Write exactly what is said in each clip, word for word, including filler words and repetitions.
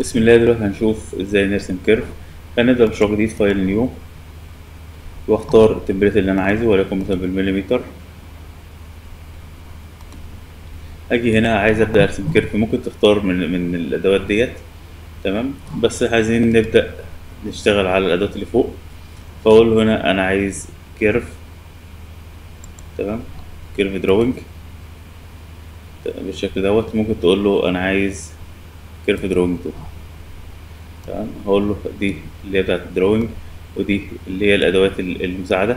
بسم الله. دلوقتي هنشوف ازاي نرسم كيرف. هنبدأ بشرح جديد، فايل نيو، واختار التمبلت اللي انا عايزه، وليكن مثلا بالمليمتر. اجي هنا عايز ابدا ارسم كيرف، ممكن تختار من من الادوات ديت، تمام. بس عايزين نبدا نشتغل على الادوات اللي فوق، فاقول هنا انا عايز كيرف، تمام، كيرف دروينج بالشكل دوت. ممكن تقول له انا عايز كيرف دروينج، تمام. هقول له دي اللي هي بتاعت الدروينج، ودي اللي هي الادوات المساعده.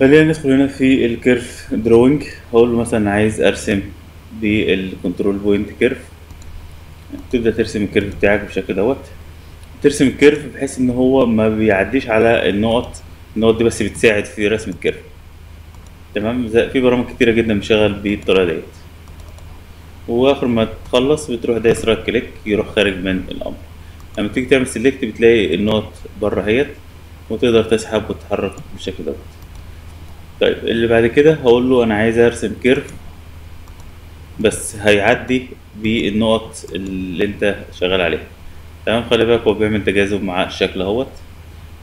خلينا ندخل هنا في الكيرف دروينج. هقول له مثلا عايز ارسم دي الكنترول بوينت كيرف. تبدا ترسم الكيرف بتاعك بالشكل دوت. ترسم الكيرف بحيث ان هو ما بيعديش على النقط، النقط دي بس بتساعد في رسم الكيرف، تمام. في برامج كتيره جدا بشغل بالطريقه ديت، واخر ما تخلص بتروح دايس رايت كليك يروح خارج من الامر. لما تيجي تعمل سيلكت بتلاقي النقط بره اهيت، وتقدر تسحب وتتحرك بالشكل دوت. طيب اللي بعد كده هقول له انا عايز ارسم كيرف بس هيعدي بالنقط اللي انت شغال عليها، تمام. خلي بالك هو بيعمل تجاذب مع الشكل اهوت،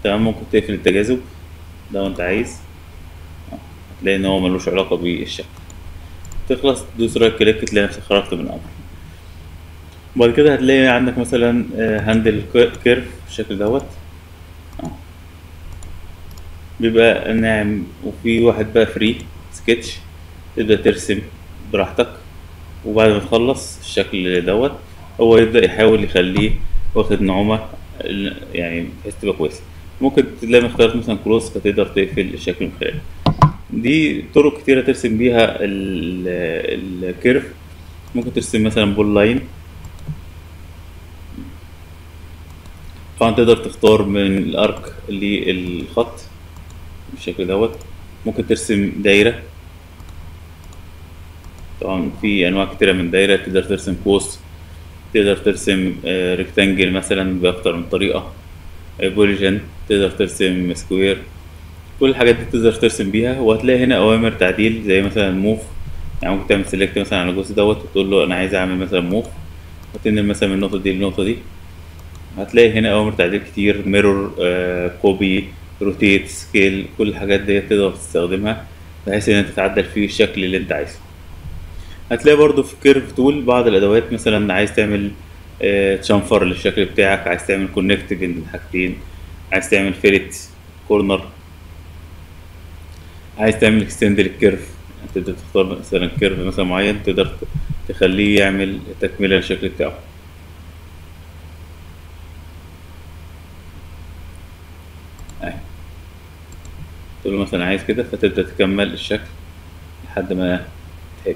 تمام. ممكن تقفل التجاذب لو انت عايز، هتلاقي ان هو ملوش علاقه بالشكل. تخلص تدوس رايت كليك تلاقي نفسك خرجت من الامر. وبعد كده هتلاقي عندك مثلا هاندل كيرف بالشكل دوت، بيبقى ناعم، وفي واحد بقى فري سكتش تبدا ترسم براحتك. وبعد ما تخلص الشكل دوت هو يبدا يحاول يخليه واخد نعومه، يعني بحيث تبقى كويسه. ممكن تلاقي اخترت مثلا كلوز فتقدر تقفل الشكل من خلاله. دي طرق كتيرة ترسم بيها الكيرف. ممكن ترسم مثلا بول لاين، طبعا تقدر تختار من الارك للخط بالشكل دوت. ممكن ترسم دايرة، طبعا في انواع كتيرة من دايرة، تقدر ترسم قوس، تقدر ترسم ريكتانجل مثلا باكتر من طريقة، بوليجن، تقدر ترسم سكوير. كل الحاجات دي تقدر ترسم بيها. وهتلاقي هنا اوامر تعديل زي مثلا موف، يعني ممكن تعمل سيلكت مثلا على الجزء دوت وتقول له انا عايز اعمل مثلا موف، وتنقل مثلا من النقطه دي للنقطه دي. هتلاقي هنا اوامر تعديل كتير، ميرور، كوبي، روتيت، سكيل، كل الحاجات دي تقدر تستخدمها بحيث ان انت تعدل فيه الشكل اللي انت عايزه. هتلاقي برضو في كيرف تول بعض الادوات، مثلا عايز تعمل تشانفر للشكل بتاعك، عايز تعمل كونكت بين الحاجتين، عايز تعمل فيلت كورنر، عايز تعمل اكستند للكيرف. تقدر تختار مثلا كيرف مثلا معين تقدر تخليه يعمل تكمله للشكل بتاعه. اهي تقول مثلا عايز كده، فتبدا تكمل الشكل لحد ما تحب،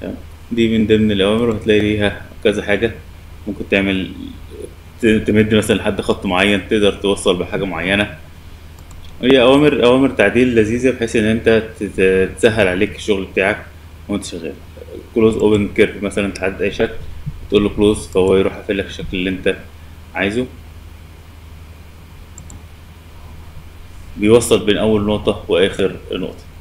تمام. دي من ضمن الاوامر، وهتلاقي ليها كذا حاجه. ممكن تعمل تمد مثلا لحد خط معين، تقدر توصل بحاجه معينه. هي اوامر اوامر تعديل لذيذه بحيث ان انت تسهل عليك الشغل بتاعك وانت شغال. كلوز اوبن كيرف مثلا، تحدد اي شكل تقول له كلوز فهو يروح قافل لك الشكل اللي انت عايزه. بيوصل بين اول نقطه واخر نقطه.